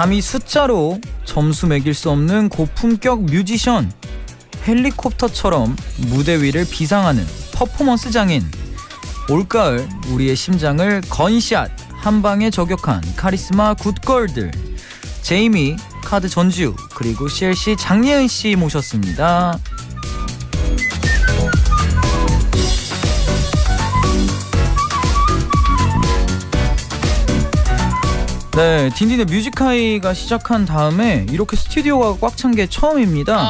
감히 숫자로 점수 매길 수 없는 고품격 뮤지션, 헬리콥터처럼 무대 위를 비상하는 퍼포먼스 장인, 올가을 우리의 심장을 건샷 한방에 저격한 카리스마 굿걸들 제이미, 카드 전지우, 그리고 CLC 장예은씨 모셨습니다. 네, 딘딘의 뮤직하이가 시작한 다음에 이렇게 스튜디오가 꽉 찬 게 처음입니다.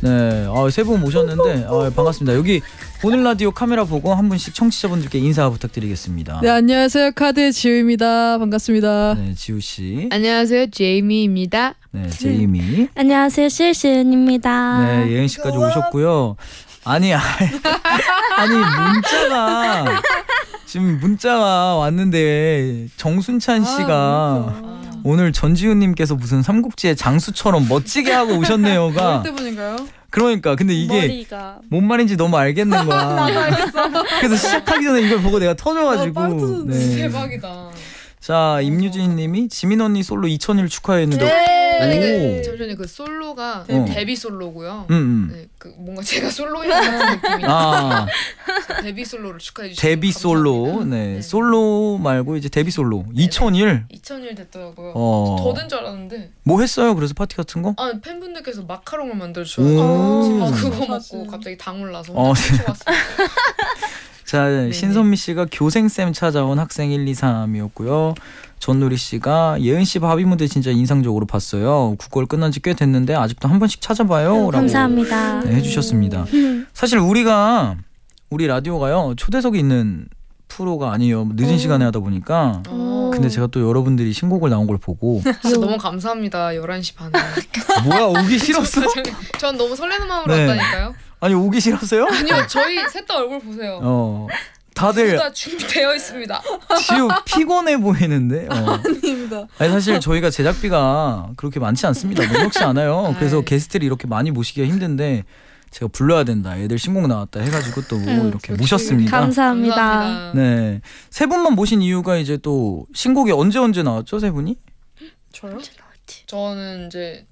네, 세 분 모셨는데 반갑습니다. 여기 오늘 라디오 카메라 보고 한 분씩 청취자분들께 인사 부탁드리겠습니다. 네, 안녕하세요. 카드의 지우입니다. 반갑습니다. 네, 지우씨. 안녕하세요. 제이미입니다. 네, 제이미. 안녕하세요. 실시은입니다. 네, 예은씨까지 오셨고요. 아니 문자가 지금 문자가 왔는데 정순찬 씨가 오늘 전지훈님께서 무슨 삼국지의 장수처럼 멋지게 하고 오셨네요가. 그때 분인가요? 그러니까 근데 이게 머리가. 뭔 말인지 너무 알겠는 거야. 나도 알겠어. 그래서 시작하기 전에 이걸 보고 내가 터져가지고. 네. 대박이다. 자, 임유진님이 지민 언니 솔로 2000일 축하했는데. 네. 잠시만요. 그 솔로가 데뷔 솔로고요. 네, 그 뭔가 제가 솔로인 것 같은 느낌이에요. 데뷔 솔로를 축하해 주시고. 데뷔 솔로. 네. 네, 솔로 말고 이제 데뷔 솔로. 네네. 2000일. 2000일 됐더라고요. 더든 줄 알았는데. 뭐 했어요? 그래서 파티 같은 거? 아, 팬분들께서 마카롱을 만들어 주셔서 그거 먹고 갑자기 당 올라서 훔쳐왔어요. 자, 신선미씨가 교생쌤 찾아온 학생 1, 2, 3이었고요. 전누리씨가 예은씨 바비 무대 진짜 인상적으로 봤어요. 국걸 끝난 지 꽤 됐는데 아직도 한 번씩 찾아봐요. 라고 감사합니다. 네, 해주셨습니다. 사실 우리 라디오가요, 초대석이 있는 프로가 아니에요. 늦은 시간에 하다 보니까. 근데 제가 또 여러분들이 신곡을 나온 걸 보고 진짜 너무 감사합니다. 11시 반에. 뭐야, 오기 싫었어? 전 너무 설레는 마음으로 왔다니까요. 아니, 오기 싫었어요? 아니요, 저희 셋 다 얼굴 보세요. 다들 둘 다 준비되어 있습니다. 지우 피곤해 보이는데. 아닙니다. 아니, 사실 저희가 제작비가 그렇게 많지 않습니다. 무역시 않아요. 그래서 게스트를 이렇게 많이 모시기가 힘든데 제가 불러야 된다, 애들 신곡 나왔다 해가지고 또 이렇게 모셨습니다. 감사합니다. 감사합니다. 네, 세 분만 모신 이유가 이제 또 신곡이 언제 나왔죠, 세 분이? 저요? 저는 이제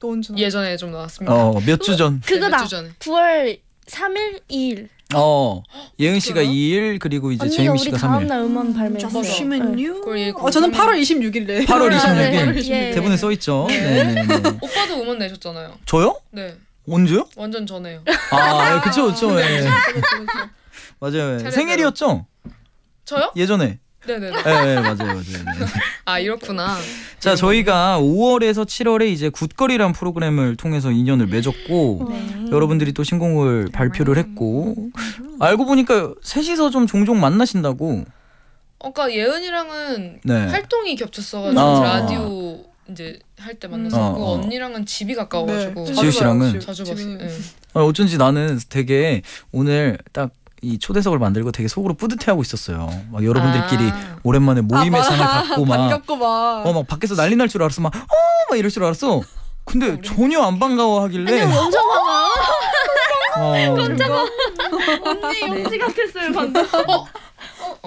또 언제 예전에 좀 나왔습니다. 몇 주 전? 그거다. 9월 3일, 2일. 예은 씨가 2일, 그리고 이제 제이미 씨가 3일. 언니가 우리 다음 날 음원 발매했어요. 저는 8월 26일에. 8월 26일. 대본에 써 있죠. 네. 오빠도 음원 내셨잖아요. 저요? 네. 언제요? 완전 전에요. 아, 그쵸. 네. 맞아요. 생일이었죠? 저요? 예전에. 네네네. 네, 맞아요. 네. 아, 이렇구나. 자, 저희가 5월에서 7월에 이제 굿걸이라는 프로그램을 통해서 인연을 맺었고 여러분들이 또 신곡을 발표를 했고 알고 보니까 셋이서 좀 종종 만나신다고. 그러니까 예은이랑은 활동이 겹쳤어가지고 라디오 이제 할 때 만났었고 언니랑은 집이 가까워가지고. 네. 지우 씨랑은 자주 봤어요. 네. 어쩐지 나는 되게 오늘 딱 이 초대석을 만들고 되게 속으로 뿌듯해하고 있었어요. 막 여러분들끼리 오랜만에 모임의 상을 갖고 막 밖에서 난리 날 줄 알았어. 막 이럴 줄 알았어. 근데 전혀 안 반가워하길래. 아니, 엄청 반가워. 언니 영지 같았어요 방금.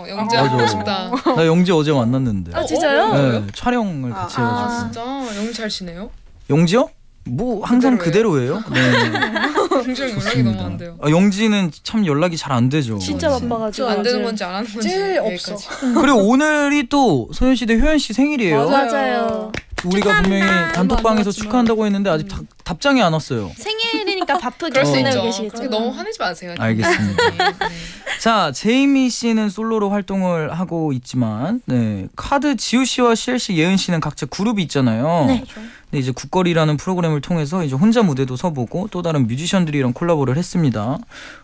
영지 하고 싶다. 나 영지 어제 만났는데. 아, 진짜요? 네, 촬영을 같이 해가지고. 진짜? 영지 잘 지내요? 영지요? 뭐 항상 그대로예요. 네. 굉장히 연락이 너무 안 돼요. 영지는 참 연락이 잘 안 되죠. 진짜 바빠가지고 안 되는 건지 안 하는 건지 제일 없어. 그리고 오늘이 또 소연씨대 효연씨 생일이에요. 맞아요. 우리가 분명히 단톡방에서 축하한다고 했는데 아직 답장이 안 왔어요. 생일이니까 바쁘게 지내고 계시겠죠. 너무 화내지 마세요. 알겠습니다. 자, 제이미 씨는 솔로로 활동을 하고 있지만 카드 지우 씨와 CLC 예은 씨는 각자 그룹이 있잖아요. 네. 근데 이제 굿걸이라는 프로그램을 통해서 이제 혼자 무대도 서보고 또 다른 뮤지션들이랑 콜라보를 했습니다.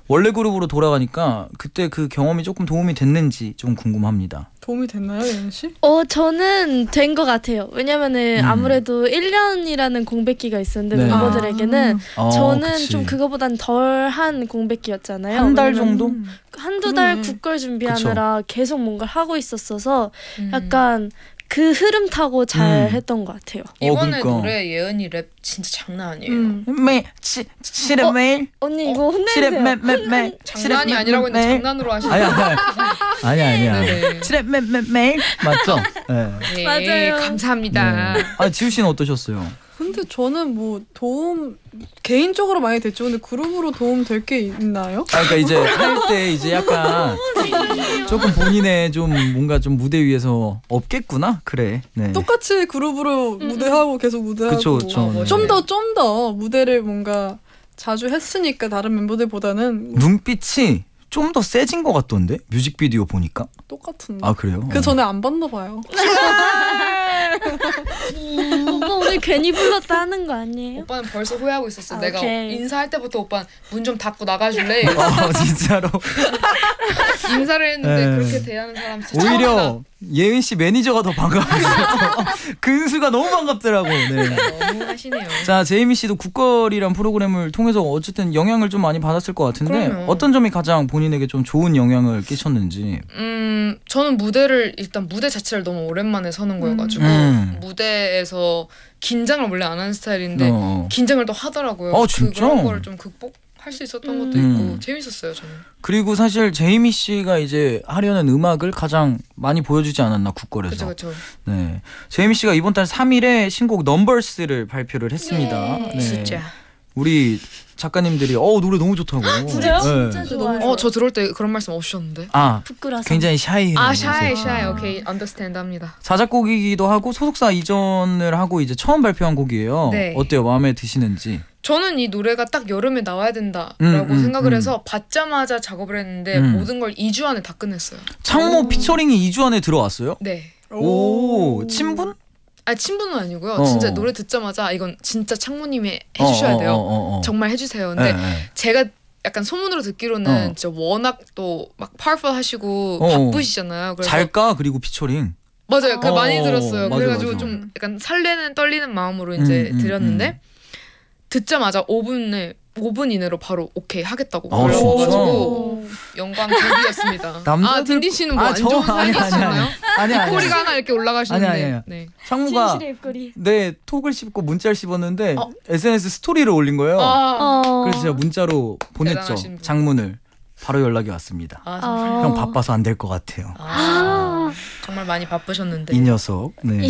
원래 그룹으로 돌아가니까 그때 그 경험이 조금 도움이 됐는지 좀 궁금합니다. 도움이 됐나요, 예은 씨? 저는 된 것 같아요. 왜냐면은 아무래도 1년이라는 공백기가 있었는데 멤버들에게는 저는 좀 그거보단 덜한 공백기였잖아요. 한 달 정도? 한두 달 굿걸 준비하느라 계속 뭔가를 하고 있었어서 약간 그 흐름 타고 잘 했던 것 같아요. 이번에 그러니까. 노래 예은이 랩 진짜 장난 아니에요. 매 시랩매일 언니 이거 혼내세요. 시랩매매매 장난이 아니라고 했는데 장난으로 하시는 거예요. 아니야. 시랩매매매일 맞죠? 네. 맞아요. 감사합니다. 네. 아 지우 씨는 어떠셨어요? 근데 저는 뭐 도움 개인적으로 많이 됐죠. 근데 그룹으로 도움 될 게 있나요? 아, 그러니까 이제 할 때 이제 약간 조금 본인의 좀 뭔가 좀 무대 위에서 없겠구나. 그래. 네. 똑같이 그룹으로 무대하고 계속 무대하고. 그쵸. 좀 더 무대를 뭔가 자주 했으니까 다른 멤버들보다는 눈빛이 좀 더 세진 것 같던데 뮤직비디오 보니까. 똑같은데. 아 그래요? 그 전에 안 봤나 봐요. 오빠 오늘 괜히 불렀다 하는 거 아니에요? 오빠는 벌써 후회하고 있었어. 아, 내가 오케이. 인사할 때부터 오빠는 문 좀 닫고 나가줄래? 아 진짜로? 인사를 했는데 그렇게 대하는 사람 진짜 오히려 처음이다. 예은 씨 매니저가 더 반가웠어요. 근수가 너무 반갑더라고. 네. 너무 하시네요. 자 제이미 씨도 굿걸이란 프로그램을 통해서 어쨌든 영향을 좀 많이 받았을 것 같은데 그럼요. 어떤 점이 가장 본인에게 좀 좋은 영향을 끼쳤는지. 저는 무대를 일단 무대 자체를 너무 오랜만에 서는 거여가지고 무대에서 긴장을 원래 안 하는 스타일인데 긴장을 또 하더라고요. 아, 진짜? 그런 거를 좀 극복할 수 있었던 것도 있고 재밌었어요 저는. 그리고 사실 제이미 씨가 이제 하려는 음악을 가장 많이 보여주지 않았나 굿걸에서. 그렇죠. 네, 제이미 씨가 이번 달 3일에 신곡 Numbers를 발표를 했습니다. 예. 네. 진짜. 우리 작가님들이 노래 너무 좋다고. 진짜요? 네. 진짜 좋아요. 저 들어올 때 그런 말씀 없으셨는데. 아 부끄러워서. 굉장히 샤이해요. 아 샤이. 오케이 언더스탠드합니다. 자작곡이기도 하고 소속사 이전을 하고 이제 처음 발표한 곡이에요. 네. 어때요? 마음에 드시는지? 저는 이 노래가 딱 여름에 나와야 된다라고 생각을 해서 받자마자 작업을 했는데 모든 걸 2주 안에 다 끝냈어요. 창모 피처링이 2주 안에 들어왔어요? 네. 오 친분? 아 친분은 아니고요. 진짜 노래 듣자마자 이건 진짜 창모님이 해주셔야 돼요. 정말 해주세요. 근데 제가 약간 소문으로 듣기로는 진짜 워낙 또 막 파워풀 하시고 바쁘시잖아요. 그래서 잘까 그리고 피처링. 맞아요. 그 많이 들었어요. 그래가지고 좀 약간 설레는 떨리는 마음으로 이제 드렸는데 듣자마자 5분 이내로 바로 오케이 하겠다고 올라와가지고 영광 득이었습니다. 아 딘딘 씨는 뭐 안 좋은 사이 있었나요? 입꼬리가 하나 이렇게 올라가시는데. 네. 창무가 네 톡을 씹고 문자를 씹었는데 SNS 스토리를 올린 거예요. 그래서 제가 문자로 보냈죠. 장문을. 바로 연락이 왔습니다. 형 바빠서 안 될 것 같아요. 정말 많이 바쁘셨는데 이 녀석. 네.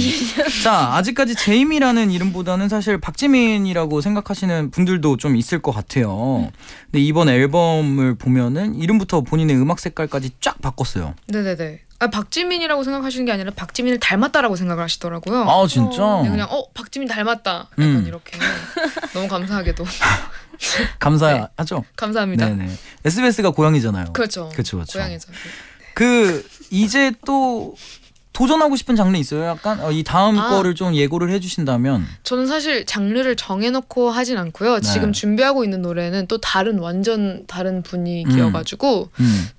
자 아직까지 제이미라는 이름보다는 사실 박지민이라고 생각하시는 분들도 좀 있을 것 같아요. 근데 이번 앨범을 보면은 이름부터 본인의 음악 색깔까지 쫙 바꿨어요. 네네네. 아 박지민이라고 생각하시는 게 아니라 박지민을 닮았다라고 생각을 하시더라고요. 아 진짜? 네, 그냥 박지민 닮았다. 약간 이렇게 너무 감사하게도. 감사하죠. 네. 감사합니다. 네네. SBS가 고향이잖아요. 그렇죠. 고향이죠. 그 이제 또 도전하고 싶은 장르 있어요? 약간 이 다음 거를 좀 예고를 해주신다면. 저는 사실 장르를 정해놓고 하진 않고요. 네. 지금 준비하고 있는 노래는 또 완전 다른 분위기여가지고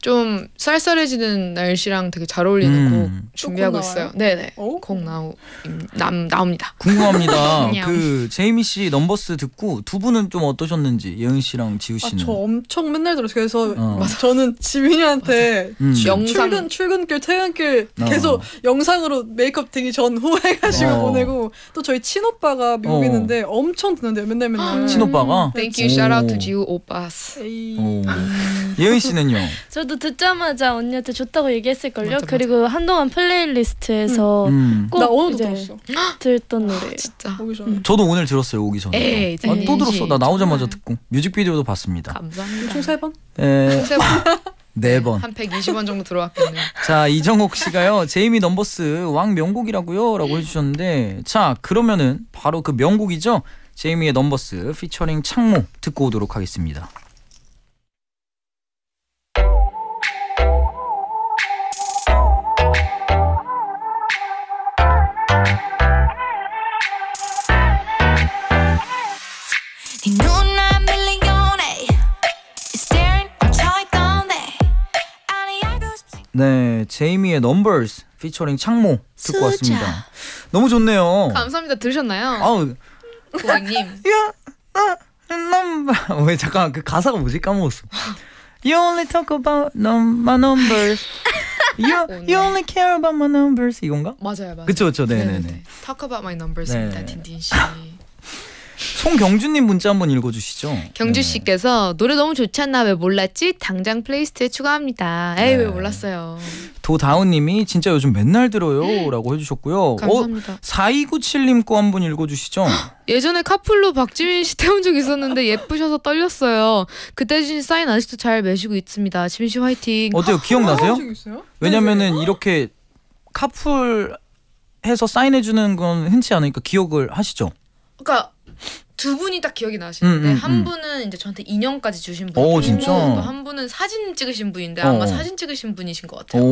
좀 쌀쌀해지는 날씨랑 되게 잘 어울리는 곡 준비하고 있어요. 네네. 곡 나옵니다. 궁금합니다. 그 제이미 씨 넘버스 듣고 두 분은 좀 어떠셨는지. 예은 씨랑 지우 씨는. 저 엄청 맨날 들었어요. 그래서 저는 지민이한테 출근길 퇴근길 계속 영상으로 메이크업 되기 전 후해가지고 보내고. 또 저희 친오빠가 미국에 있는데 엄청 듣는데요. 맨날. 친오빠가? Thank you, shout out to 지우 오빠스. 예은 씨는요? 저도 듣자마자 언니한테 좋다고 얘기했을걸요? 맞아. 그리고 한동안 플레이리스트에서 꼭 나 오늘도 들었어. 들었던 노래예요. 진짜. 오기 전에. 저도 오늘 들었어요. 오기 전에. 또 들었어. 나 나오자마자 듣고. 뮤직비디오도 봤습니다. 감사합니다. 총 3번? 네 번. 한 120원 정도 들어왔겠네요. 자 이정옥 씨가요. 제이미 넘버스 왕 명곡이라고요? 라고 해주셨는데 자 그러면은 바로 그 명곡이죠. 제이미의 넘버스 피처링 창모 듣고 오도록 하겠습니다. 네, 제이미의 Numbers 피처링 창모 듣고 왔습니다. 너무 좋네요. 감사합니다. 들으셨나요? 고객님. 왜 잠깐 그 가사가 뭐지? 까먹었어. You only talk about my numbers. You only care about my numbers 이건가? 맞아요, 맞아요. 그쵸, 그쵸, 네네네. 네네네. Talk about my numbers입니다, 네. 딘딘 씨. 송경주님 문자 한번 읽어주시죠. 경주 씨께서 네. 노래 너무 좋잖아 왜 몰랐지? 당장 플레이리스트에 추가합니다. 에이 네. 왜 몰랐어요. 도다운님이 진짜 요즘 맨날 들어요 라고 해주셨고요. 감사합니다. 4297님 거 한번 읽어주시죠. 예전에 카풀로 박지민 씨 태운 적 있었는데 예쁘셔서 떨렸어요. 그때 주신 사인 아직도 잘 매시고 있습니다. 지민 씨 화이팅. 어때요? 기억나세요? 왜냐면은 이렇게 카풀해서 사인해주는 건 흔치 않으니까 기억을 하시죠? 그러니까 두 분이 딱 기억이 나시는데 한 분은 이제 저한테 인형까지 주신 분이고 또 한 분은 사진 찍으신 분인데 아마 사진 찍으신 분이신 것 같아요.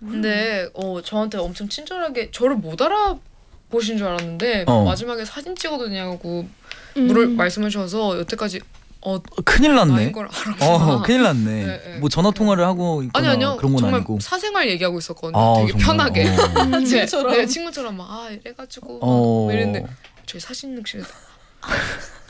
근데 저한테 엄청 친절하게 저를 못 알아보신 줄 알았는데 마지막에 사진 찍어도 되냐고 물을 말씀하셔서 여태까지 큰일 났네. 큰일 났네. 네, 네. 뭐 전화 통화를 하고 있거나 아니요, 그런 건 정말 아니고 사생활 얘기하고 있었거든요. 되게 정말? 편하게 친구처럼 네, 친구처럼 막 이래가지고 막 이랬는데 저희 사진 낚시를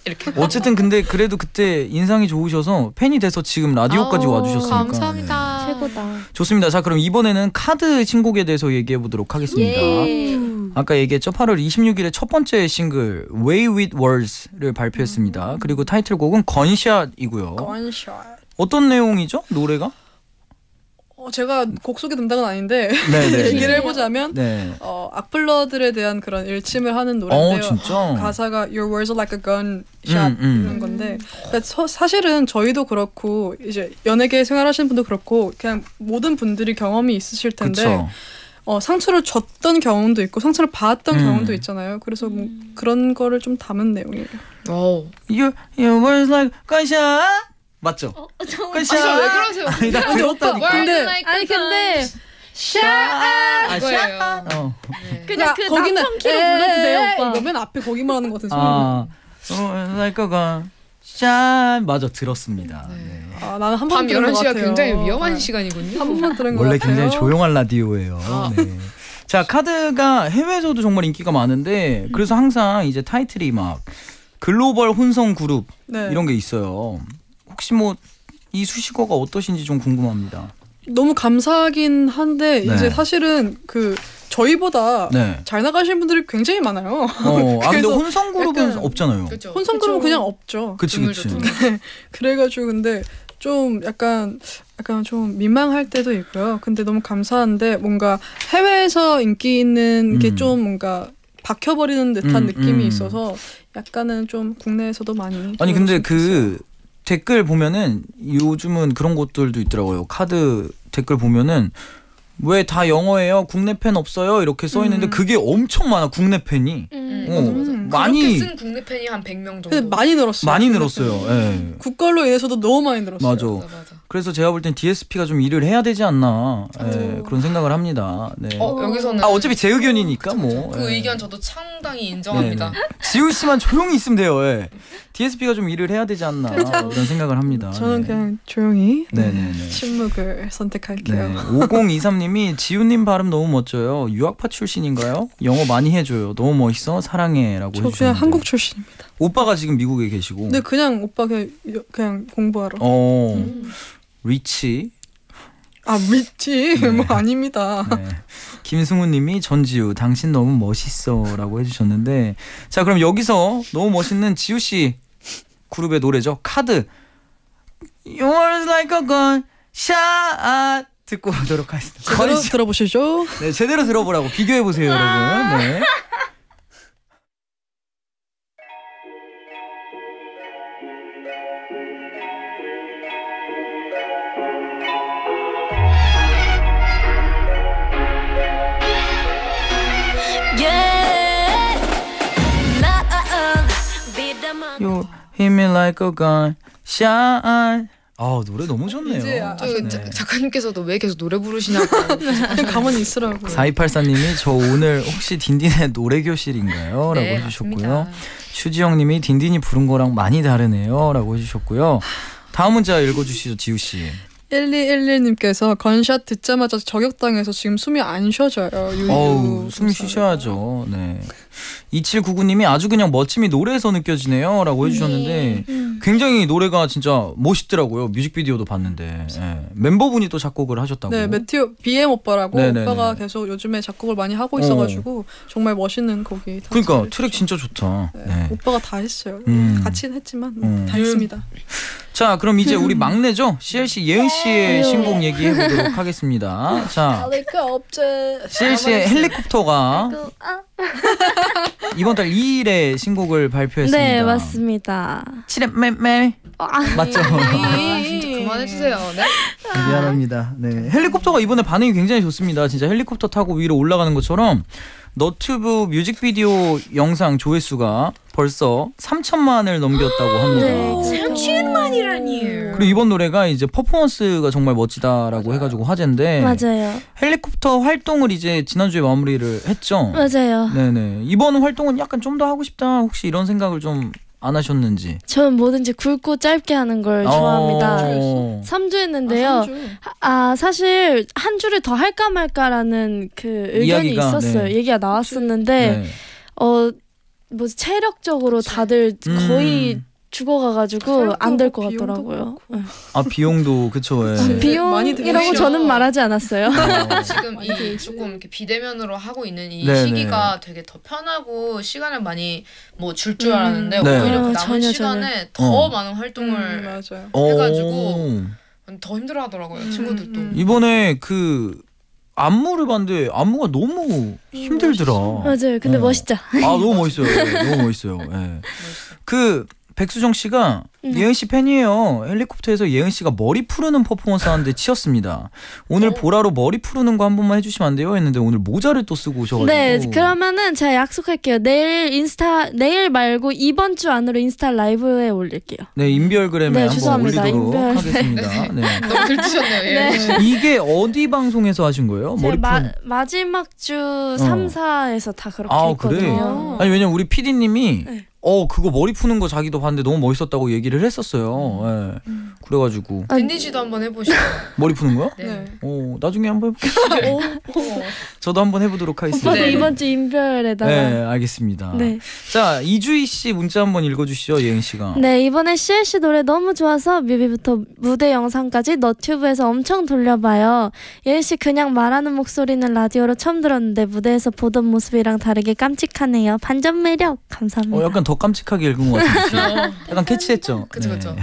이렇게 어쨌든 근데 그래도 그때 인상이 좋으셔서 팬이 돼서 지금 라디오까지 와주셨으니까 감사합니다. 네. 최고다. 좋습니다. 자 그럼 이번에는 카드 신곡에 대해서 얘기해 보도록 하겠습니다. 예. 아까 얘기했죠. 8월 26일에 첫 번째 싱글 Way With Words를 발표했습니다. 그리고 타이틀곡은 건샷이고요. 건샷. 어떤 내용이죠? 노래가? 제가 곡 소개 담당은 아닌데 얘기를 해보자면 네. 악플러들에 대한 그런 일침을 하는 노래인데요. 가사가 Your words are like a gunshot 이런 건데 그러니까 사실은 저희도 그렇고 이제 연예계 생활하시는 분도 그렇고 그냥 모든 분들이 경험이 있으실 텐데 그쵸. 상처를 줬던 경험도 있고 상처를 받았던 경험도 있잖아요. 그래서 뭐 그런 거를 좀 담은 내용이에요. Your words like gunshot 맞죠? gunshot. 아, 왜 그러세요? 아니, 나 들었다니까. 근데 샤아 이거예요. 네. 그냥 그 남성 키로 불러도 돼요, 오빠. 이거 맨 앞에 거기만 하는 것 같은 소리가. 날까가 샤아 맞아 들었습니다. 네. 아, 나는 한 번 들은 것 같아요. 밤 11시가 굉장히 위험한 시간이군요. 한 번만 들은 것 같아요. 원래 굉장히 조용한 라디오예요. 네. 자 카드가 해외에서도 정말 인기가 많은데 그래서 항상 이제 타이틀이 막 글로벌 혼성 그룹 네. 이런 게 있어요. 혹시 뭐 이 수식어가 어떠신지 좀 궁금합니다. 너무 감사하긴 한데 네. 이제 사실은 그 저희보다 네. 잘 나가시는 분들이 굉장히 많아요. 아 근데 혼성 그룹은 없잖아요. 그쵸. 혼성 그룹은 그냥 없죠. 그치 그치. 그래가지고 근데 좀 약간 좀 민망할 때도 있고요. 근데 너무 감사한데 뭔가 해외에서 인기 있는 게 좀 뭔가 박혀버리는 듯한 느낌이 있어서 약간은 좀 국내에서도 많이. 아니 근데 그 댓글 보면은 요즘은 그런 것들도 있더라고요. 카드 댓글 보면은 왜 다 영어예요? 국내 팬 없어요? 이렇게 써 있는데 그게 엄청 많아. 국내 팬이 많이 쓴 국내 팬이 한 100명 정도. 많이 늘었어요. 많이 늘었어요. 예. 국걸로 인해서도 너무 많이 늘었어요. 맞아. 맞아. 그래서 제가 볼 땐 DSP가 좀 일을 해야 되지 않나 예, 그런 생각을 합니다. 네. 여기서는 어차피 제 의견이니까 그쵸, 뭐. 그 예. 의견 저도 상당히 인정합니다. 네네. 지우 씨만 조용히 있으면 돼요. 예. DSP가 좀 일을 해야 되지 않나 이런 생각을 합니다. 저는 네. 그냥 조용히 네네네. 침묵을 선택할게요. 네. 5023님이 지우님 발음 너무 멋져요. 유학파 출신인가요? 영어 많이 해줘요. 너무 멋있어. 사랑해 라고 해주셨는데 저 그냥 한국 출신입니다. 오빠가 지금 미국에 계시고 네 그냥 오빠 그냥 공부하러 리치 리치? 네. 뭐 아닙니다. 네. 김승우님이 전지우 당신 너무 멋있어 라고 해주셨는데 자 그럼 여기서 너무 멋있는 지우씨 그룹의 노래죠. 카드 Your words like a gunshot 듣고 오도록 하겠습니다. 제대로 들어보시죠. 네 제대로 들어보라고 비교해보세요 여러분. 네. You hit me like a gunshot. 아 노래 너무 좋네요. 이제 작가님께서도 왜 계속 노래 부르시냐고 가만히 있으라고. 4284님이 저 오늘 혹시 딘딘의 노래 교실인가요? 라고 네, 해주셨고요. 추지영님이 딘딘이 부른 거랑 많이 다르네요 라고 해주셨고요. 다음 문자 읽어주시죠 지우씨. 1211님께서 건샷 듣자마자 저격당해서 지금 숨이 안 쉬어져요. 어우 숨 쉬셔야죠. 네. 2799님이 아주 그냥 멋짐이 노래에서 느껴지네요 라고 해주셨는데 굉장히 노래가 진짜 멋있더라고요. 뮤직비디오도 봤는데. 네. 멤버분이 또 작곡을 하셨다고. 네, 매튜 BM 오빠라고. 네네네. 오빠가 계속 요즘에 작곡을 많이 하고 있어가지고 정말 멋있는 곡이. 그러니까 트랙 진짜 좋다. 네. 네. 오빠가 다 했어요. 같이는 했지만 다 했습니다. 자, 그럼 이제 우리 막내죠? CLC 예은 씨의 신곡 얘기해 보도록 하겠습니다. 자, CLC의 헬리콥터가 이번 달 2일에 신곡을 발표했습니다. 네, 맞습니다. 7회 맴맴 맞죠? 아, 진짜 그만해주세요. 네? 미안합니다. 네, 헬리콥터가 이번에 반응이 굉장히 좋습니다. 진짜 헬리콥터 타고 위로 올라가는 것처럼 너튜브 뮤직비디오 영상 조회수가 벌써 3,000만을 넘겼다고 합니다. 네, 3,000만이라니요. 그리고 이번 노래가 이제 퍼포먼스가 정말 멋지다라고 맞아요. 해가지고 화제인데. 맞아요. 헬리콥터 활동을 이제 지난주에 마무리를 했죠. 맞아요. 네네. 이번 활동은 약간 좀 더 하고 싶다. 혹시 이런 생각을 좀 안 하셨는지? 전 뭐든지 굵고 짧게 하는 걸 좋아합니다. 3주 했는데요. 사실 한 주를 더 할까 말까라는 그 의견이 있었어요. 네. 얘기가 나왔었는데 뭐 체력적으로 다들 거의 죽어가가지고 안 될 것 같더라고요. 아, 비용도 그쵸. 예. 비용이라고 저는 말하지 않았어요. 지금 이 조금 이렇게 비대면으로 하고 있는 이 네네. 시기가 되게 더 편하고 시간을 많이 뭐 줄 알았는데 네. 오히려 그 남은 시간에 더 많은 활동을 해가지고 더 힘들어하더라고요. 친구들도. 이번에 그 안무를 봤는데 안무가 너무 힘들더라. 맞아요. 근데 멋있죠. 아, 너무 멋있어요. 너무 멋있어요. 예. 그 백수정 씨가 예은 씨 팬이에요. 헬리콥터에서 예은 씨가 머리 푸르는 퍼포먼스 하는데 치였습니다. 오늘 보라로 머리 푸르는 거 한 번만 해주시면 안 돼요? 했는데 오늘 모자를 또 쓰고 오셔가지고. 네, 그러면은 제가 약속할게요. 내일 말고 이번 주 안으로 인스타 라이브에 올릴게요. 네, 인별그램에 네, 한번 죄송합니다. 올리도록 하겠습니다. 네. 너무 들뜨셨네요. 네. 이게 어디 방송에서 하신 거예요? 머리 푸른? 마지막 주 3,4에서 다 그렇게 했거든요. 그래? 아니 왜냐면 우리 PD님이 네. 그거 머리 푸는 거 자기도 봤는데 너무 멋있었다고 얘기를 했었어요. 예. 그래가지고 딘딘 씨도 한번 해보시죠. 머리 푸는 거요? 네. 나중에 한번 해볼게요. 저도 한번 해보도록 하겠습니다. 오빠도 네. 이번 주 인별에다가. 네, 알겠습니다. 네. 자, 이주희 씨 문자 한번 읽어주시죠, 예은 씨가. 네, 이번에 CLC 노래 너무 좋아서 뮤비부터 무대 영상까지 너튜브에서 엄청 돌려봐요. 예은 씨 그냥 말하는 목소리는 라디오로 처음 들었는데 무대에서 보던 모습이랑 다르게 깜찍하네요. 반전 매력 감사합니다. 약간 더 깜찍하게 읽은 것 같은데 약간 캐치했죠? 그쵸 그쵸.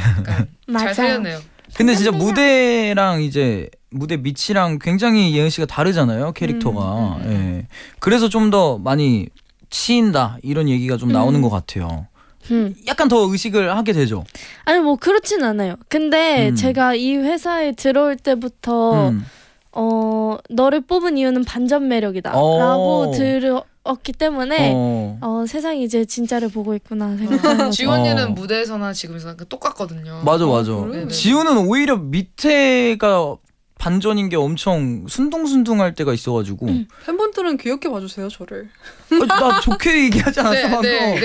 네. 잘 살렸네요. 근데 진짜 무대랑 이제 무대 밑이랑 굉장히 예은 씨가 다르잖아요, 캐릭터가. 예. 그래서 좀 더 많이 치인다 이런 얘기가 좀 나오는 것 같아요. 약간 더 의식을 하게 되죠? 아니 뭐 그렇진 않아요. 근데 제가 이 회사에 들어올 때부터 너를 뽑은 이유는 반전 매력이다 라고 없기 때문에 세상이 이제 진짜를 보고 있구나 생각하고. 지우 언니는 무대에서나 지금에서나 똑같거든요. 맞아 맞아. 네. 지우는 오히려 밑에가 반전인 게 엄청 순둥순둥할 때가 있어가지고 팬분들은 귀엽게 봐주세요 저를. 나 좋게 얘기하지 않았어. 네,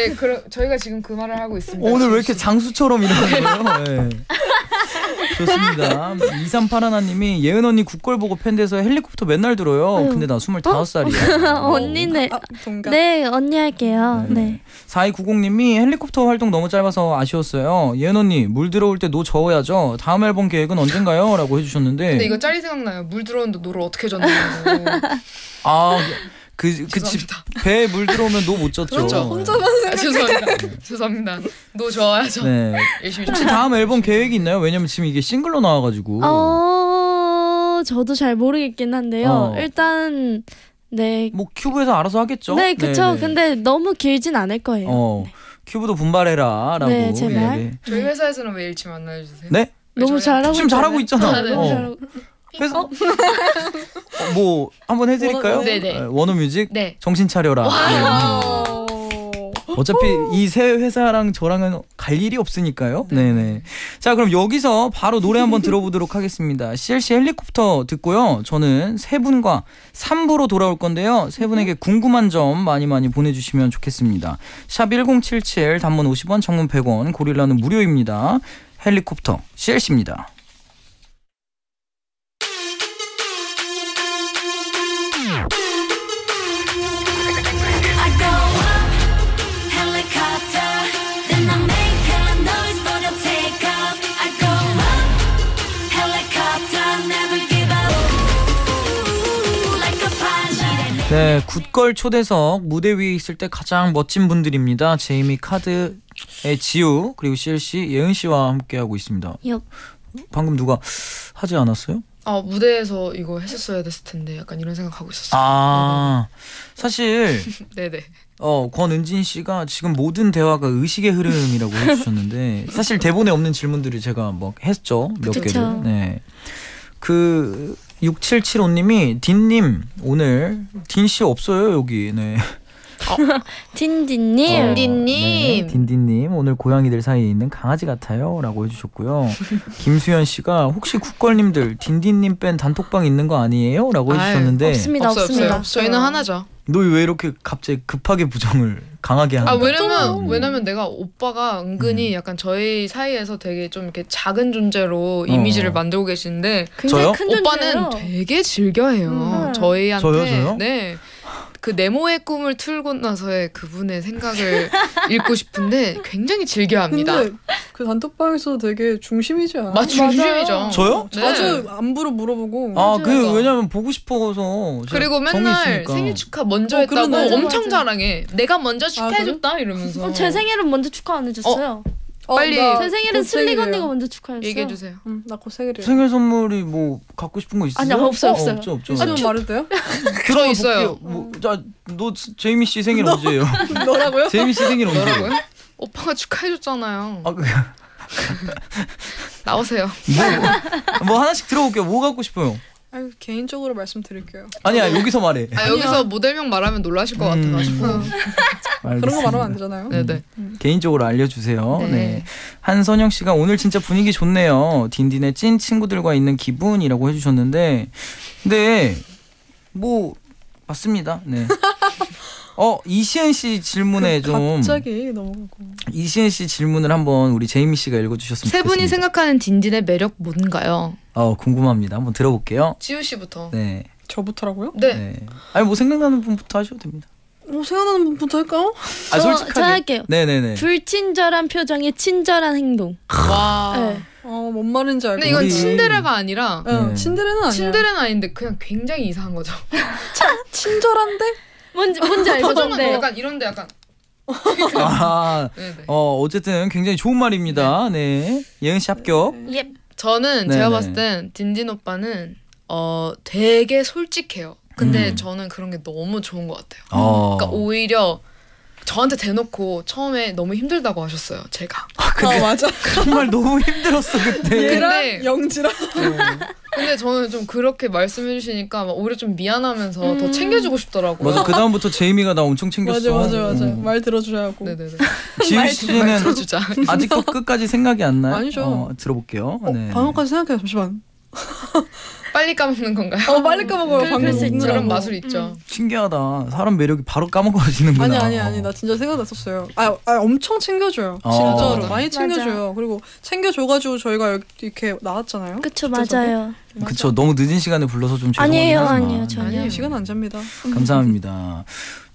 저희가 지금 그 말을 하고 있습니다. 오늘 왜 이렇게 장수처럼 이러는 거예요? 네. 좋습니다. 2381님이 예은 언니 굿걸 보고 팬 돼서 헬리콥터 맨날 들어요. 근데 나 25살이야. 언니네. 네, 언니 할게요. 네. 4290님이 헬리콥터 활동 너무 짧아서 아쉬웠어요. 예은 언니 물 들어올 때 노 저어야죠. 다음 앨범 계획은 언젠가요? 라고 해주셨는데. 근데 이거 짤이 생각나요. 물 들어오는데 노를 어떻게 졌냐고. 아, 그 집 배에 물 들어오면 노 못 졌죠. 그렇죠. 혼자만 생각해. 죄송합니다. 노 좋아야죠. 네. 열심히. 혹시 다음 앨범 계획이 있나요? 왜냐면 지금 이게 싱글로 나와가지고. 저도 잘 모르겠긴 한데요. 일단 네. 뭐 큐브에서 알아서 하겠죠. 네, 그렇죠. 근데 너무 길진 않을 거예요. 네. 큐브도 분발해라라고. 네, 제발. 네. 저희 회사에서는 왜 일찍 만나주세요? 네. 너무 잘하고 지금 잘하고 있잖아. 아, 네. 그래서 뭐 한번 해드릴까요? 원어뮤직 네. 정신 차려라. 어차피 이 세 회사랑 저랑은 갈 일이 없으니까요. 네네. 자, 그럼 여기서 바로 노래 한번 들어보도록 하겠습니다. CLC 헬리콥터 듣고요. 저는 세 분과 3부로 돌아올 건데요. 세 분에게 궁금한 점 많이 보내주시면 좋겠습니다. 샵 1077 단문 50원, 장문 100원, 고릴라는 무료입니다. 헬리콥터 CLC입니다. Helicopter, then I make a noise for the 네, 굿걸 초대석 무대 위에 있을 때 가장 멋진 분들입니다. 제이미, 카드의 지우, 그리고 CLC 예은 씨와 함께하고 있습니다. Yep. 방금 누가 하지 않았어요? 아, 무대에서 이거 했었어야 됐을 텐데 약간 이런 생각하고 있었어요. 아, 사실 네네. 권은진 씨가 지금 모든 대화가 의식의 흐름이라고 해주셨는데 사실 대본에 없는 질문들을 제가 막 했죠, 몇 개를. 네. 그 6775님이 딘님 오늘 딘 씨 없어요 여기. 네. 딘딘님, 딘딘님, 네, 딘딘님 오늘 고양이들 사이에 있는 강아지 같아요라고 해주셨고요. 김수현 씨가 혹시 굿걸님들 딘딘님 뺀 단톡방 있는 거 아니에요?라고 해주셨는데 없습니다. 저희는 하나죠. 너 왜 이렇게 갑자기 급하게 부정을 강하게 하는 거야? 왜냐면 내가 오빠가 은근히 약간 저희 사이에서 되게 좀 이렇게 작은 존재로 이미지를 만들고 계시는데 굉장히 큰 존재예요. 오빠는 되게 즐겨해요. 저희한테. 저요? 네. 그 네모의 꿈을 틀고 나서의 그분의 생각을 읽고 싶은데 굉장히 즐겨합니다. 근데 그 단톡방에서 되게 중심이지 않아요? 중심이죠. 저요? 네. 자주 안부로 물어보고. 아, 그 왜냐면 보고 싶어서. 그리고 맨날 생일 축하 먼저 했다고 엄청 자랑해. 내가 먼저 축하해줬다 이러면서. 제 생일은 먼저 축하 안 해줬어요. 빨리. 제 생일은 슬릭 언니가 먼저 축하했어요. 얘기해주세요. 나 곧 생일이에요. 생일 선물이 뭐 갖고 싶은 거 있어요? 아니, 없어요. 없죠. 아니, 말해도 돼요? 들어있어요. 뭐, 너 제이미 씨 생일 언제예요? 너라고요? 제이미 씨 생일 언제예요? 오빠가 축하해줬잖아요. 아, 나오세요. 뭐 하나씩 들어볼게요. 뭐 갖고 싶어요? 아유, 개인적으로 말씀드릴게요. 아니야, 여기서 말해. 여기서 모델명 말하면 놀라실 것 같아가지고. 그런 거 말하면 안 되잖아요. 네네. 개인적으로 알려주세요. 네. 네. 한선영 씨가 오늘 진짜 분위기 좋네요. 딘딘의 찐 친구들과 있는 기분이라고 해주셨는데, 근데 뭐 맞습니다. 네. 이시은 씨 질문에 좀 갑자기 넘어가고. 이시은 씨 질문을 한번 우리 제이미 씨가 읽어주셨으면 좋겠습니다. 세 분이 생각하는 딘딘의 매력 뭔가요? 궁금합니다. 한번 들어볼게요. 지우 씨부터. 네. 저부터라고요? 네. 네. 아니 뭐 생각나는 분부터 하셔도 됩니다. 뭐 생각나는 분부터 할까요? 솔직하게. 할게요. 네네네. 불친절한 표정에 친절한 행동. 와. 네. 뭔 말인지 알고. 근데 이건 친데레가 아니라. 네. 친데레는 아니야. 친데레는 아닌데 그냥 굉장히 이상한 거죠. 친절한데? 뭔지 알죠? 표정은 약간 이런데 약간. 어쨌든 굉장히 좋은 말입니다. 네. 네. 예은 씨 합격. 예. 저는 제가 봤을 땐 딘딘 오빠는 되게 솔직해요. 근데 저는 그런 게 너무 좋은 것 같아요. 그러니까 오히려 저한테 대놓고 처음에 너무 힘들다고 하셨어요. 제가. 맞아. 정말 너무 힘들었어 그때. 얘랑 영지랑. 근데 저는 좀 그렇게 말씀해주시니까 오히려 좀 미안하면서 더 챙겨주고 싶더라고요. 맞아, 그 다음부터 제이미가 나 엄청 챙겼어. 맞아. 말 들어줘야 하고. 네네네. 지우 씨는 아직도 끝까지 생각이 안 나요? 아니죠. 들어볼게요. 네. 방금까지 생각해요. 잠시만. 빨리 까먹는 건가요? 빨리 까먹어요. 방금 그런 마술 있죠. 신기하다. 사람 매력이 바로 까먹어지는구나. 아니. 나 진짜 생각났었어요. 엄청 챙겨줘요. 진짜로 많이 챙겨줘요. 맞아. 그리고 챙겨줘가지고 저희가 이렇게 나왔잖아요. 그쵸, 맞아요. 그쵸, 너무 늦은 시간에 불러서 좀 죄송하긴 하지만. 아니에요, 전혀. 시간 안 잡니다. 감사합니다.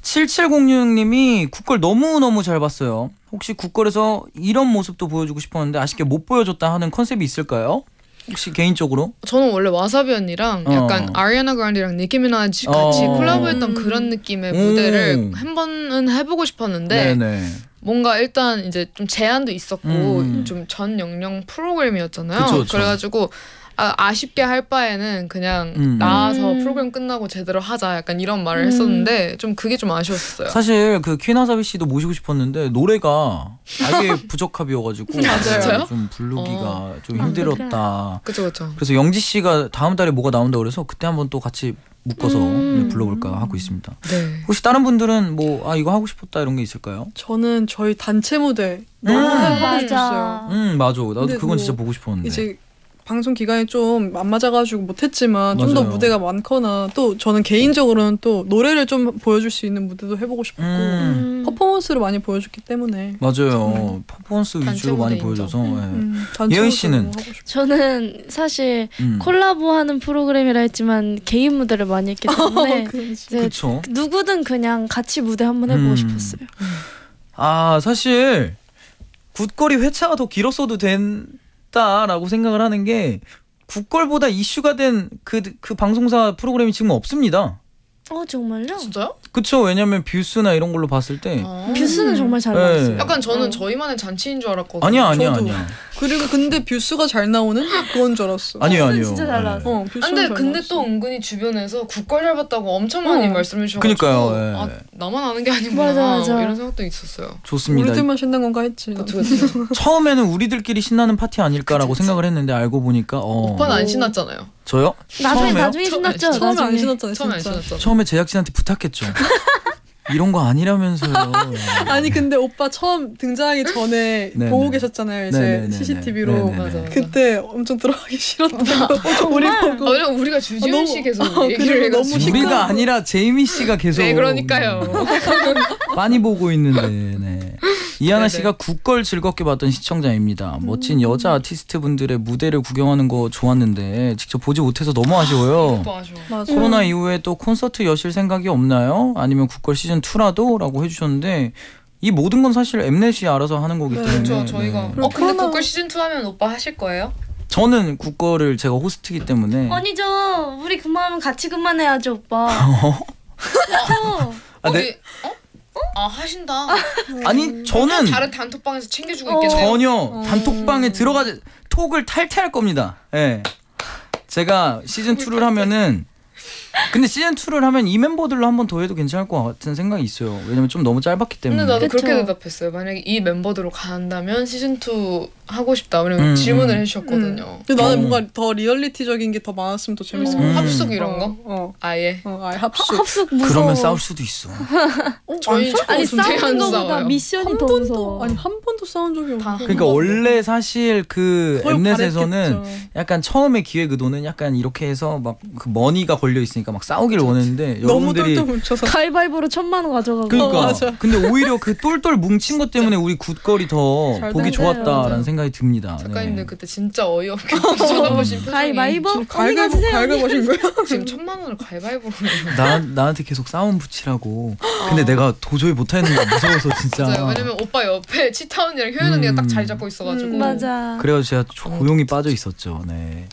7706님이 굿걸 너무너무 잘 봤어요. 혹시 굿걸에서 이런 모습도 보여주고 싶었는데 아쉽게 못 보여줬다 하는 컨셉이 있을까요? 혹시 개인적으로? 저는 원래 와사비 언니랑 약간 아리아나 그란데랑 니키 미나지 같이 콜라보했던 그런 느낌의 무대를 한 번은 해보고 싶었는데 네네. 뭔가 일단 이제 좀 제한도 있었고 좀 전 영영 프로그램이었잖아요. 그쵸. 그래가지고 아쉽게 할 바에는 그냥 나와서 프로그램 끝나고 제대로 하자 약간 이런 말을 했었는데 좀 그게 좀 아쉬웠어요. 사실 그 퀸하사비 씨도 모시고 싶었는데 노래가 아예 부적합이어가지고 좀 부르기가 좀 힘들었다. 그쵸. 그래서 영지 씨가 다음 달에 뭐가 나온다 그래서 그때 한번 또 같이 묶어서 불러볼까 하고 있습니다. 네. 혹시 다른 분들은 뭐 이거 하고 싶었다 이런 게 있을까요? 저는 저희 단체 무대 너무 해보고 싶었어요. 맞아. 나도 그건 진짜 보고 싶었는데. 이제 방송 기간이 좀 안 맞아가지고 못했지만 좀 더 무대가 많거나 또 저는 개인적으로는 또 노래를 좀 보여줄 수 있는 무대도 해보고 싶고 퍼포먼스로 많이 보여줬기 때문에. 맞아요. 퍼포먼스 위주로 많이 보여줘서. 예은 씨는? 저는 사실 콜라보하는 프로그램이라 했지만 개인 무대를 많이 했기 때문에 그쵸. 누구든 그냥 같이 무대 한번 해보고 싶었어요. 사실 굿걸이 회차가 더 길었어도 된 라고 생각을 하는 게 굿걸보다 이슈가 된 그 방송사 프로그램이 지금 없습니다. 정말요? 진짜요? 그쵸. 왜냐면 뷰스나 이런 걸로 봤을 때 뷰스는 정말 잘 나왔어요. 네. 약간 저는 저희만의 잔치인 줄 알았거든요. 아니야. 그리고 근데 뷰스가 잘 나오는 그건 줄 알았어. 아니요. 진짜 잘 나왔어. 근데 또 은근히 주변에서 국걸열 봤다고 엄청 많이 말씀해 주셔가지고 그러니까요. 네. 나만 아는 게 아니구나. 맞아. 이런 생각도 있었어요. 좋습니다. 우리들만 신난 건가 했지. 그쵸. 처음에는 우리들끼리 신나는 파티 아닐까라고 생각을 했는데 알고 보니까 오빠는 안 신났잖아요. 저요? 나중에 신났죠. 처음에 안 신났잖아요. 처음에 제작진한테 부탁했죠. 이런 거 아니라면서요. 아니 근데 오빠 처음 등장하기 전에 보고 계셨잖아요. 이제 CCTV로. 맞아. 그때 엄청 들어가기 싫었다고. 우리가 주지훈 씨 계속 얘기를 해가지고. 우리가 아니라 제이미 씨가 계속. 네, 그러니까요. 많이 보고 있는데. 네. 이하나 씨가 굿걸 즐겁게 봤던 시청자입니다. 멋진 여자 아티스트분들의 무대를 구경하는 거 좋았는데 직접 보지 못해서 너무 아쉬워요. 코로나 이후에 또 콘서트 여실 생각이 없나요? 아니면 굿걸 시즌2라도? 라고 해주셨는데 이 모든 건 사실 엠넷이 알아서 하는 거기 때문에. 그렇죠. 저희가. 근데 굿걸 시즌2 하면 오빠 하실 거예요? 저는 굿걸을 제가 호스트기 때문에. 아니죠. 우리 그만하면 같이 그만해야죠, 오빠. 네. 하신다. 아니 저는 다른 단톡방에서 챙겨주고 있겠네요. 전혀 단톡방에 들어가지 톡을 탈퇴할 겁니다. 예. 제가 시즌2를 하면은 근데 시즌2를 하면 이 멤버들로 한 번 더 해도 괜찮을 것 같은 생각이 있어요. 왜냐면 좀 너무 짧았기 때문에. 근데 나도 그렇게 대답했어요. 만약에 이 멤버들로 간다면 시즌2 하고 싶다. 왜냐면 질문을 해주셨거든요. 근데 나는 뭔가 더 리얼리티적인 게 더 많았으면 더 재밌을 것 같아요. 합숙 이런 거? 아예? 아예 합숙. 합숙 무서워. 그러면 싸울 수도 있어. 아니 싸우는 거보다 미션이 더 무서워. 아니 한 번도 싸운 적이 없어. 그러니까 원래 사실 그 엠넷에서는 약간 처음에 기획 의도는 약간 이렇게 해서 막 그 머니가 걸려있으니까 막 싸우기를 원했는데 여러분들이 가위바위보로 1000만 원 가져가고. 그러니까 근데 오히려 그 똘똘 뭉친 것 때문에 우리 굿걸이 더 보기 좋았다라는 생각이 듭니다. 작가님들 그때 진짜 어이없게 쳐다보신 표정이. 가위바위보? 가위바위보신 거예요? 지금 1000만 원을 가위바위보로. 나한테 계속 싸움 붙이라고. 근데 내가 도저히 못하는 거 무서워서 진짜. 맞아요. 왜냐면 오빠 옆에 치타 언니랑 효연 언니가 딱 자리 잡고 있어가지고. 맞아. 그래서 제가 조용히 빠져 있었죠. 네.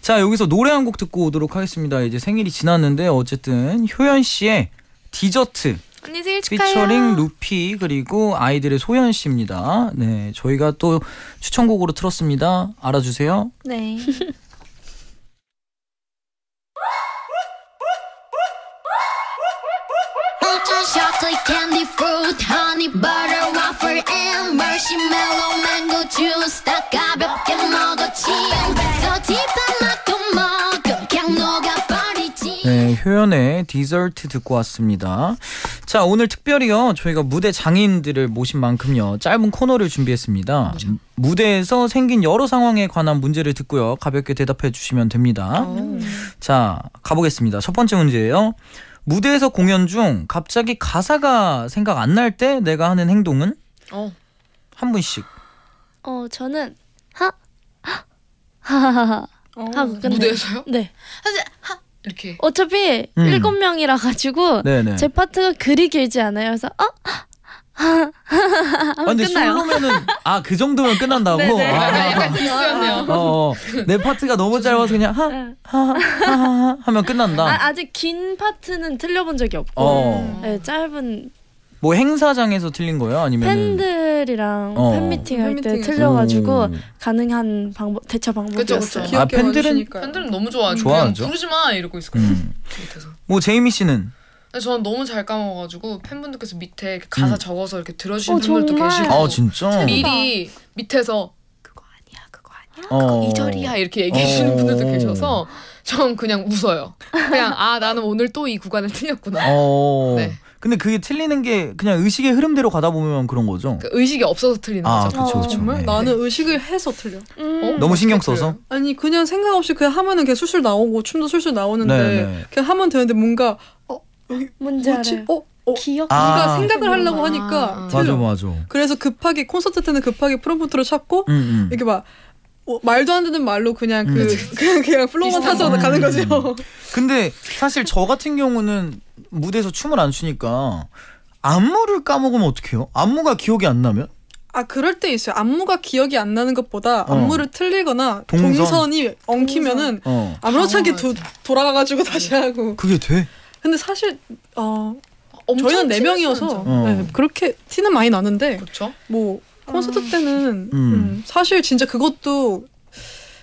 자, 여기서 노래 한 곡 듣고 오도록 하겠습니다. 이제 생일이 지났는데 어쨌든 효연 씨의 디저트. 언니 생일 축하해요. 피처링 루피 그리고 아이들의 소연 씨입니다. 네, 저희가 또 추천곡으로 틀었습니다. 알아주세요. 네. Chocolate candy fruit, honey butter waffle and marshmallow mango juice 다 가볍게 먹었지. 더 딥한 맛도 그냥 녹아버리지. 네, 효연의 디저트 듣고 왔습니다. 자, 오늘 특별히요 저희가 무대 장인들을 모신 만큼요 짧은 코너를 준비했습니다. 무대에서 생긴 여러 상황에 관한 문제를 듣고요 가볍게 대답해 주시면 됩니다. 자, 가보겠습니다. 첫 번째 문제예요. 무대에서 공연 중 갑자기 가사가 생각 안 날 때 내가 하는 행동은? 한 분씩. 저는 하하하하 하고 끝내요. 무대에서요? 네. 사실 하 이렇게. 어차피 7명이라 가지고 제 파트가 그리 길지 않아요. 그래서 아, 근데 솔로면은 그 정도면 끝난다고? 네네. 약간 실수였네요. 내 파트가 너무 짧아서 그냥 하하하하 하면 끝난다. 아직 긴 파트는 틀려본 적이 없고. 네, 짧은. 뭐 행사장에서 틀린 거예요? 아니면 팬들이랑 팬미팅 할 때 틀려가지고 가능한 방법, 대처 방법이었어요. 그쵸. 팬들은 너무 좋아하죠. 그냥 부르지 마 이러고 있을 거예요. 뭐 제이미 씨는? 저는 너무 잘 까먹어가지고 팬분들께서 밑에 가사 적어서 이렇게 들어주신 분들도 계시고. 진짜? 미리 밑에서 그거 아니야 그거 2절이야 이렇게 얘기해주시는 분들도 계셔서 전 그냥 웃어요. 그냥 나는 오늘 또 이 구간을 틀렸구나. 네. 근데 그게 틀리는 게 그냥 의식의 흐름대로 가다 보면 그런 거죠? 그 의식이 없어서 틀리는 거죠. 그쵸. 정말? 네. 나는 의식을 해서 틀려. 너무 신경 써서? 아니 그냥 생각 없이 그냥 하면은 그냥 술술 나오고 춤도 술술 나오는데 그냥 하면 되는데 뭔가 뭔지 알아요. 기억. 네가 생각을 하려고 하니까 틀려. 맞아. 그래서 급하게 콘서트 때는 급하게 프롬프트를 찾고 이렇게 막 말도 안 되는 말로 그냥 그냥 플로우만 타서 가는 거죠. 근데 사실 저 같은 경우는 무대에서 춤을 안 추니까 안무를 까먹으면 어떡해요? 안무가 기억이 안 나면? 그럴 때 있어요. 안무가 기억이 안 나는 것보다 안무를 틀리거나 동선이 엉키면은 아무렇지 않게 돌아가가지고 다시 하고. 그게 돼? 근데 사실 저희는 4명이어서 네, 그렇게 티는 많이 나는데 그렇죠? 뭐 콘서트 때는 사실 진짜 그것도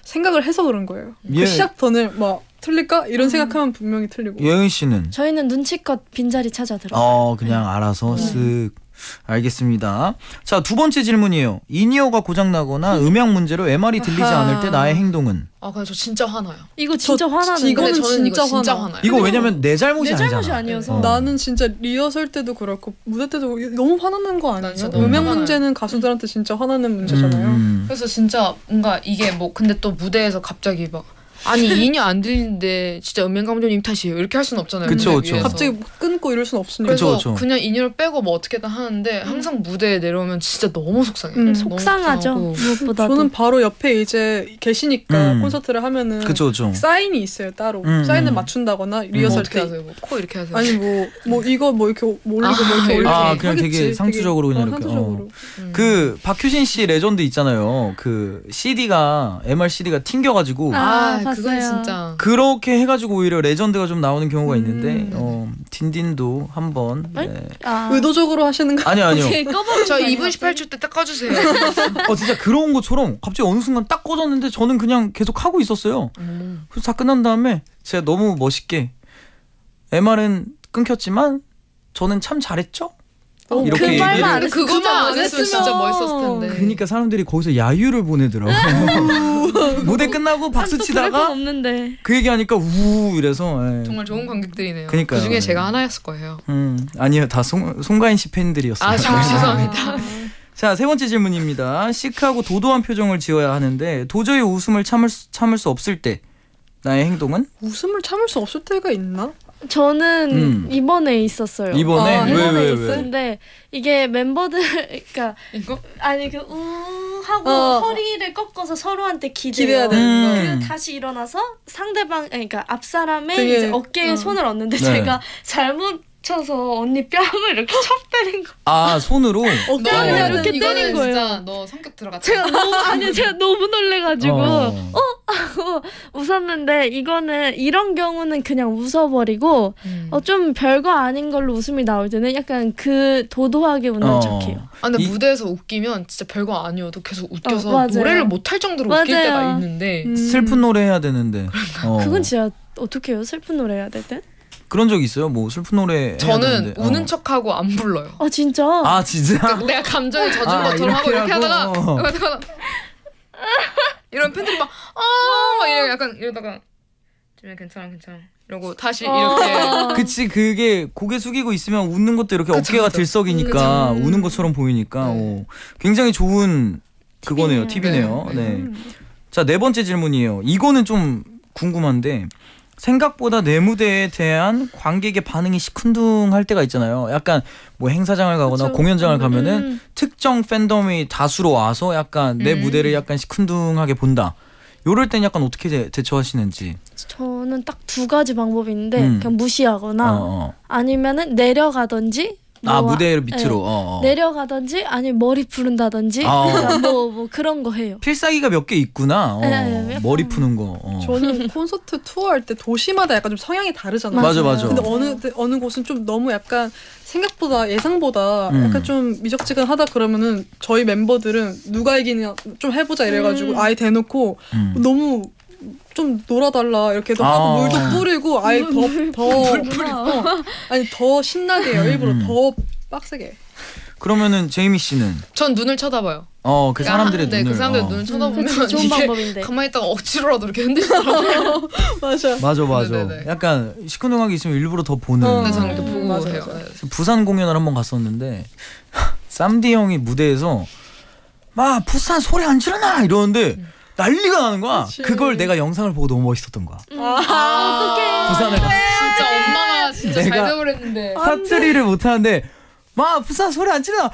생각을 해서 그런 거예요. 예. 그 시작선을 막 틀릴까? 이런 생각하면 분명히 틀리고. 예은 씨는? 저희는 눈치껏 빈자리 찾아 들어가요. 그냥 네. 알아서 쓱. 알겠습니다. 자, 두 번째 질문이에요. 인이어가 고장나거나 음향 문제로 MR이 들리지 않을 때 나의 행동은? 그냥 저 진짜 화나요. 이거 진짜 화나는데. 이거는 진짜 화나요. 이거 왜냐면 내 잘못이 아니잖아. 내 잘못이 아니어서. 나는 진짜 리허설 때도 그렇고 무대 때도 너무 화나는 거 아니에요? 음향 문제는 가수들한테 진짜 화나는 문제잖아요. 그래서 진짜 뭔가 이게 뭐 근데 또 무대에서 갑자기 막 아니 인이 안 들리는데 진짜 음향 감독님 탓이에요 이렇게 할 수는 없잖아요. 그쵸, 그쵸. 갑자기 뭐 끊고 이럴 수는 없으니까. 그래서 그쵸, 그쵸. 그냥 인이를 빼고 뭐 어떻게든 하는데 항상 무대에 내려오면 진짜 너무 속상해요. 너무 속상하죠. 무엇보다도. 저는 바로 옆에 이제 계시니까 콘서트를 하면은 그쵸, 그쵸. 사인이 있어요 따로. 사인을 맞춘다거나 리허설 때. 어떻게 하세요? 뭐 코 이렇게 하세요? 아니 뭐 이거 뭐 이렇게 올리고 뭐 이렇게 올리고. 그냥 하겠지. 되게 상투적으로 그냥 이렇게. 상투적으로. 그 박효신 씨 레전드 있잖아요. 그 CD가 MR CD가 튕겨가지고. 그건 진짜 그렇게 해가지고 오히려 레전드가 좀 나오는 경우가 있는데 딘딘도 한번 네. 의도적으로 하시는 거 아니요 저 2분 18초 때 딱 꺼주세요. 진짜 그런 것처럼 갑자기 어느 순간 딱 꺼졌는데 저는 그냥 계속 하고 있었어요. 그래서 다 끝난 다음에 제가 너무 멋있게 MR은 끊겼지만 저는 참 잘했죠? 이렇게 얘기를 그거만 안 했으면 진짜 멋있었을 텐데. 그러니까 사람들이 거기서 야유를 보내더라고. 무대 끝나고 박수 치다가 그 얘기하니까 우 이래서 에이. 정말 좋은 관객들이네요. 그러니까요. 그중에 제가 하나였을 거예요. 아니요 다 송가인 씨 팬들이었어요. 죄송합니다. 자, 세 번째 질문입니다. 시크하고 도도한 표정을 지어야 하는데 도저히 웃음을 참을 수 없을 때 나의 행동은? 웃음을 참을 수 없을 때가 있나? 저는 이번에 있었어요. 이번에? 왜? 있었는데 이게 멤버들 그러니까 이거? 아니 그 하고 허리를 꺾어서 서로한테 기대야 되는 거. 그리고 다시 일어나서 상대방 그러니까 앞 사람의 되게, 이제 어깨에 손을 얹는데 네. 제가 잘못 쳐서 언니 뺨을 이렇게 쳐 때린 거. 손으로? 뺨을 이렇게 때린 거예요. 진짜 너 성격 들어갔다. 제가 너무 놀래가지고 하고 웃었는데 이거는 이런 경우는 그냥 웃어버리고 좀 별거 아닌 걸로 웃음이 나올 때는 약간 그 도도하게 웃는 척해요. 근데 무대에서 웃기면 진짜 별거 아니어도 계속 웃겨서 노래를 못할 정도로 웃길 때가 있는데 슬픈 노래 해야 되는데 그건 진짜 어떻게 해요? 슬픈 노래 해야 될 땐? 그런 적 있어요? 뭐 슬픈 노래 저는 우는 척하고 안 불러요. 진짜? 진짜? 그러니까 내가 감정에 젖은 것처럼 하고 이렇게 하다가 이런 팬들이 막 이래 약간 이러다가 좀 괜찮아 이러고 다시 이렇게 그치 그게 고개 숙이고 있으면 웃는 것도 이렇게 그쵸, 어깨가 그쵸. 들썩이니까 우는 것처럼 보이니까 굉장히 좋은 그거네요. 팁이네요. 네. 자, 네 번째 질문이에요. 이거는 좀 궁금한데 생각보다 내 무대에 대한 관객의 반응이 시큰둥할 때가 있잖아요. 약간 뭐 행사장을 가거나 그쵸. 공연장을 가면은 특정 팬덤이 다수로 와서 약간 내 무대를 약간 시큰둥하게 본다. 요럴 땐 약간 어떻게 대처하시는지? 저는 딱 두 가지 방법이 있는데 그냥 무시하거나 아니면은 내려가든지 뭐 무대 밑으로 네. 내려가든지 아니면 머리 푸른다든지 그러니까 뭐 그런 거 해요. 필살기가 몇 개 있구나. 머리 푸는 거. 저는 콘서트 투어할 때 도시마다 약간 좀 성향이 다르잖아요. 맞아. 근데 어느 곳은 좀 너무 약간 생각보다 예상보다 약간 좀 미적지근하다 그러면은 저희 멤버들은 누가 이기냐 좀 해보자 이래가지고 아예 대놓고 너무 좀 놀아달라 이렇게도 하고 물도 뿌리고 아예 더 신나게 해요. 일부러 더 빡세게. 그러면은 제이미 씨는? 전 눈을 쳐다봐요. 그 사람들의 눈을. 그 사람들의 눈을 쳐다보면 그치, 좋은 방법인데. 가만히 있다가 억지로라도 이렇게 흔들더라고요. 맞아. 네네네. 약간 시큰둥하게 있으면 일부러 더 보는. 저는 이렇게 보고 해요. 부산 공연을 한번 갔었는데 쌈디 형이 무대에서 막 부산 소리 안 지르나 이러는데 난리가 나는 거야. 그치. 그걸 내가 영상을 보고 너무 멋있었던 거야. 어떡해. 부산을 갔어. 진짜 엄마가 진짜 잘 배우랬는데. 사투리를 못하는데 마 부산 소리 안 지나.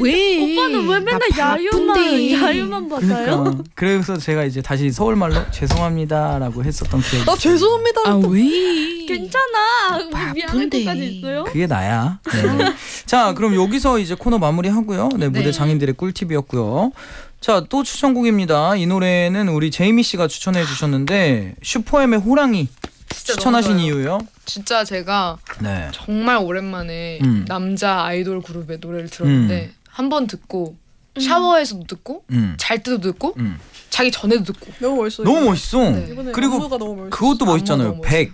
왜? 오빠는 왜 맨날 야유만 받아요? 그러니까. 그래서 제가 이제 다시 서울말로 죄송합니다라고 했었던 기억이 있어요. 죄송합니다. 왜? 괜찮아. 미안할 때까지 있어요? 그게 나야. 네. 자, 그럼 여기서 이제 코너 마무리하고요. 네, 무대 장인들의 꿀팁이었고요. 자, 또 추천곡입니다. 이 노래는 우리 제이미 씨가 추천해 주셨는데 슈퍼엠의 호랑이 추천하신 이유요? 진짜 제가 네. 정말 오랜만에 남자 아이돌 그룹의 노래를 들었는데 한 번 듣고 샤워에서도 듣고 잘 때도 듣고 자기 전에도 듣고 너무 멋있어. 너무 멋있어. 네. 그리고 너무 그것도 멋있잖아요. 100.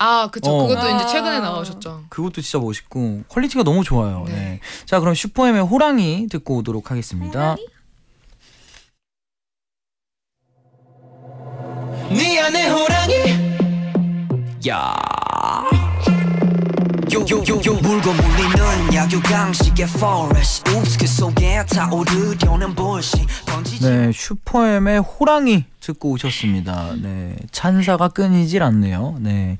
아 그쵸. 그것도 아. 이제 최근에 나오셨죠. 그것도 진짜 멋있고 퀄리티가 너무 좋아요. 네. 네. 자 그럼 슈퍼엠의 호랑이 듣고 오도록 하겠습니다. 호랑이? 네 안에 호랑이 야 요요요요 물고 물리는 약육강식의 forest 옵스 그 속에 타오르려는 불씨 네 슈퍼엠의 호랑이 듣고 오셨습니다. 네 찬사가 끊이질 않네요. 네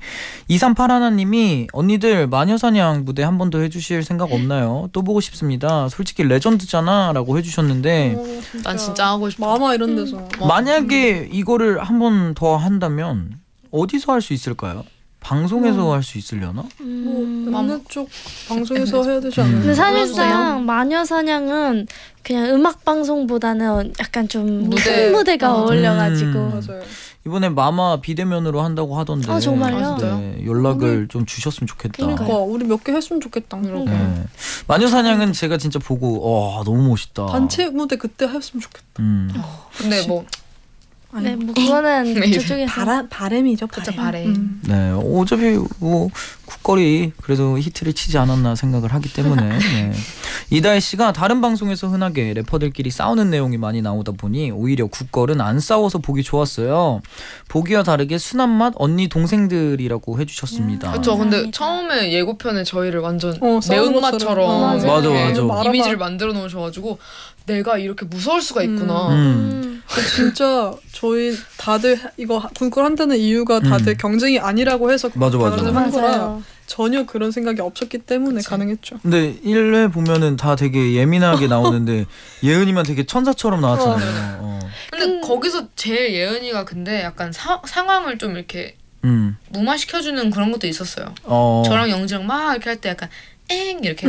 2381님이 언니들 마녀사냥 무대 한 번 더 해주실 생각 없나요? 또 보고 싶습니다. 솔직히 레전드잖아 라고 해주셨는데 오, 진짜. 난 진짜 하고 싶어. 마마 이런 데서 만약에 이거를 한 번 더 한다면 어디서 할 수 있을까요? 방송에서 할 수 있으려나? 뭐 어느 쪽 방송에서 해야 되지 않나요? 근데 사실상 마녀사냥은 그냥 음악방송보다는 약간 좀 큰 무대가 어울려가지고 맞아요. 이번에 마마 비대면으로 한다고 하던데 아 정말요? 네, 연락을 오늘... 좀 주셨으면 좋겠다. 그러니까 우리 몇 개 했으면 좋겠다. 네. 마녀사냥은 제가 진짜 보고 와 너무 멋있다. 단체 무대 그때 했으면 좋겠다. 근데 뭐 네, 뭐 그거는 저쪽에서 바램이죠. 그쵸, 바램. 네, 어차피 뭐 국거리 그래도 히트를 치지 않았나 생각을 하기 때문에 네. 이다혜 씨가 다른 방송에서 흔하게 래퍼들끼리 싸우는 내용이 많이 나오다 보니 오히려 국걸은 안 싸워서 보기 좋았어요. 보기와 다르게 순한 맛 언니 동생들이라고 해주셨습니다. 그렇죠. 근데 처음에 예고편에 저희를 완전 매운맛처럼 맞아. 이미지를 만들어 놓으셔가지고 내가 이렇게 무서울 수가 있구나. 진짜 저희 다들 이거 군걸 한다는 이유가 다들 경쟁이 아니라고 해서 가능한 거라 전혀 그런 생각이 없었기 때문에 그치. 가능했죠. 근데 1회 보면은 다 되게 예민하게 나오는데 예은이만 되게 천사처럼 나왔잖아요. 근데 거기서 제일 예은이가 근데 약간 상황을 좀 이렇게 무마시켜주는 그런 것도 있었어요. 저랑 영지랑 막 이렇게 할 때 약간 엥 이렇게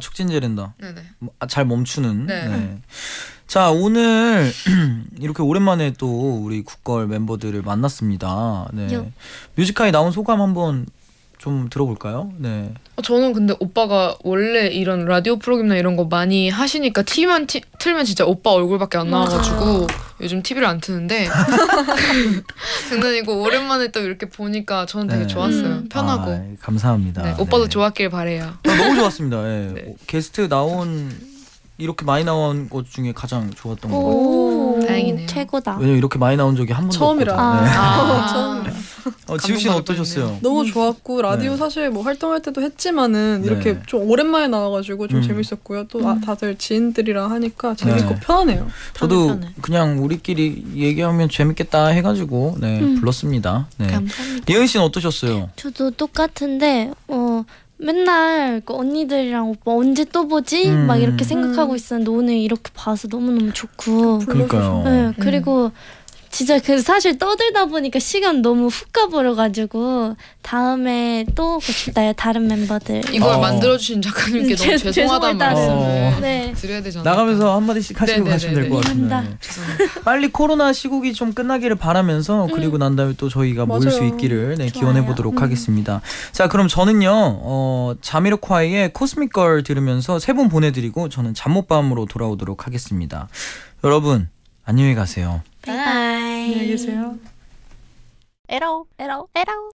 촉진제랜다. 네네. 잘 멈추는. 네. 네. 자 오늘 이렇게 오랜만에 또 우리 굿걸 멤버들을 만났습니다. 네. 뮤지컬이 나온 소감 한번 좀 들어볼까요? 네. 저는 근데 오빠가 원래 이런 라디오 프로그램이나 이런 거 많이 하시니까 TV만 틀면 진짜 오빠 얼굴밖에 안 나와가지고 요즘 TV를 안 트는데 장난이고 오랜만에 또 이렇게 보니까 저는 되게 좋았어요. 편하고. 아, 감사합니다. 네, 오빠도 좋았길 바래요. 아, 너무 좋았습니다. 네. 네. 게스트 나온 이렇게 많이 나온 것 중에 가장 좋았던 것 같아요. 다행이네요. 최고다. 왜냐면 이렇게 많이 나온 적이 한 번도 처음이라. 없거든요. 네. 처음이라. 지우 씨는 어떠셨어요? 너무 좋았고 라디오 사실 뭐 활동할 때도 했지만은 이렇게 좀 오랜만에 나와가지고 좀 재밌었고요. 또 다들 지인들이랑 하니까 재밌고 편하네요. 저도 그냥 우리끼리 얘기하면 재밌겠다 해가지고 불렀습니다. 네. 감사합니다. 예은 씨는 어떠셨어요? 저도 똑같은데 맨날 그 언니들이랑 오빠 언제 또 보지? 막 이렇게 생각하고 있었는데 오늘 이렇게 봐서 너무너무 좋고 그러니까요. 네, 그리고 진짜 그 사실 떠들다 보니까 시간 너무 훅 가버려가지고 다음에 또 보고 싶다요 다른 멤버들. 이걸 만들어주신 작가님께 너무 죄송하다는 말씀을 드려야 되잖아요. 나가면서 한마디씩 하시고 가시면 될 것 같습니다. 빨리 코로나 시국이 좀 끝나기를 바라면서 그리고 난 다음에 또 저희가 모일 수 있기를 기원해보도록 하겠습니다. 자 그럼 저는요 자미로콰이의 코스믹걸 들으면서 세 분 보내드리고 저는 잠 못 밤으로 돌아오도록 하겠습니다. 여러분 안녕히 가세요. 바이바이. 안녕히 계세요. 에라오.